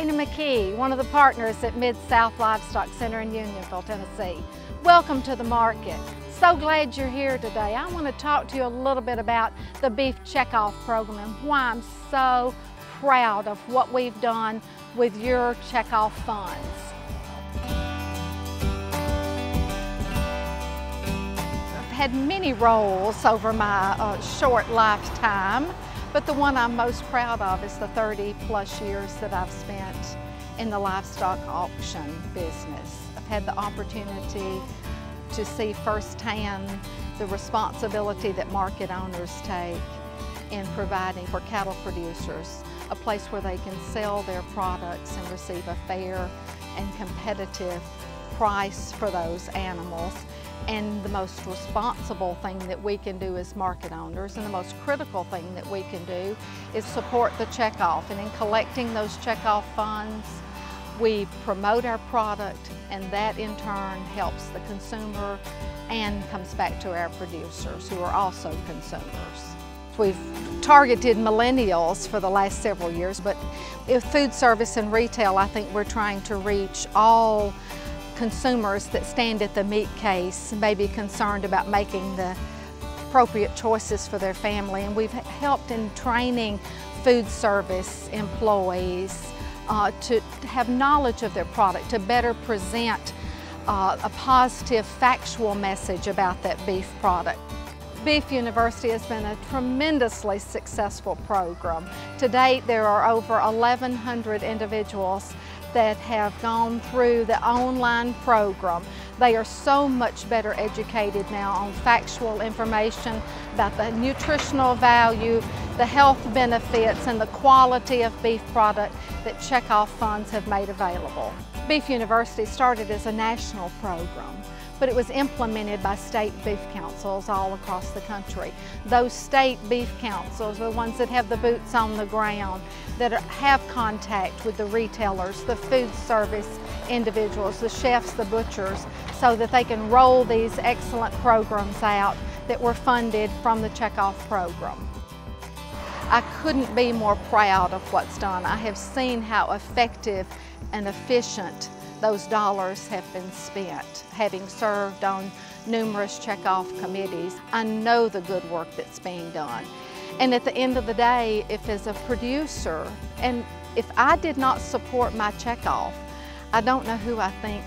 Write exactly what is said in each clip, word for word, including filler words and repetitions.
Kristina McKee, one of the partners at Mid-South Livestock Center in Unionville, Tennessee. Welcome to the market. So glad you're here today. I want to talk to you a little bit about the beef checkoff program and why I'm so proud of what we've done with your checkoff funds. I've had many roles over my uh, short lifetime, but the one I'm most proud of is the thirty plus years that I've spent in the livestock auction business. I've had the opportunity to see firsthand the responsibility that market owners take in providing for cattle producers a place where they can sell their products and receive a fair and competitive price for those animals. And the most responsible thing that we can do as market owners, and the most critical thing that we can do, is support the checkoff. And in collecting those checkoff funds, we promote our product, and that in turn helps the consumer and comes back to our producers, who are also consumers. We've targeted millennials for the last several years, but with food service and retail, I think we're trying to reach all consumers that stand at the meat case, may be concerned about making the appropriate choices for their family. And we've helped in training food service employees Uh, to have knowledge of their product, to better present uh, a positive factual message about that beef product. Beef University has been a tremendously successful program. To date, there are over eleven hundred individuals that have gone through the online program. They are so much better educated now on factual information about the nutritional value, the health benefits, and the quality of beef product that checkoff funds have made available. Beef University started as a national program, but it was implemented by state beef councils all across the country. Those state beef councils are the ones that have the boots on the ground, that are, have contact with the retailers, the food service individuals, the chefs, the butchers, so that they can roll these excellent programs out that were funded from the checkoff program. I couldn't be more proud of what's done. I have seen how effective and efficient those dollars have been spent, having served on numerous checkoff committees. I know the good work that's being done. And at the end of the day, if as a producer, and if I did not support my checkoff, I don't know who I think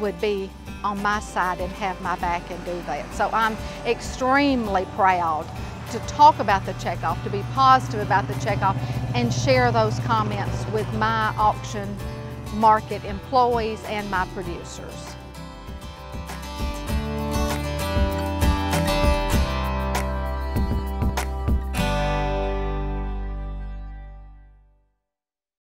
would be on my side and have my back and do that. So I'm extremely proud to talk about the checkoff, to be positive about the checkoff, and share those comments with my auction market employees and my producers.